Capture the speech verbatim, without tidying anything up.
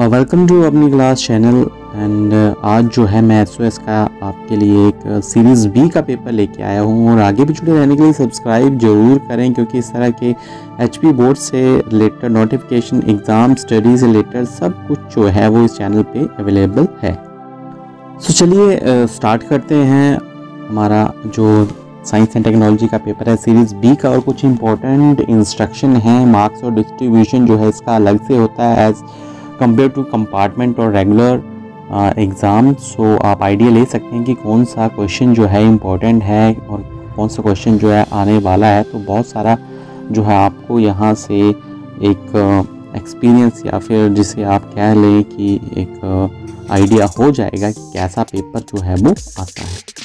Welcome to अपनी class channel. And आज जो है मैं एस ओ एस का आपके लिए एक सीरीज़ बी का पेपर लेके आया हूँ, और आगे भी जुड़े रहने के लिए सब्सक्राइब ज़रूर करें, क्योंकि इस तरह के एच पी बोर्ड से रिलेटेड नोटिफिकेशन, एग्ज़ाम, स्टडी से रिलेटेड सब कुछ जो है वो इस चैनल पे अवेलेबल है। सो चलिए स्टार्ट करते हैं हमारा जो साइंस एंड टेक्नोलॉजी का पेपर है सीरीज़ बी का, और कुछ इंपॉर्टेंट इंस्ट्रक्शन हैं। मार्क्स और डिस्ट्रीब्यूशन जो है इसका अलग से होता है एज़ कंपेयर टू कंपार्टमेंट और रेगुलर एग्ज़ाम। सो आप आइडिया ले सकते हैं कि कौन सा क्वेश्चन जो है इम्पोर्टेंट है और कौन सा क्वेश्चन जो है आने वाला है। तो बहुत सारा जो है आपको यहाँ से एक एक्सपीरियंस uh, या फिर जिसे आप कह लें कि एक आइडिया uh, हो जाएगा कि कैसा पेपर जो है वो आता है।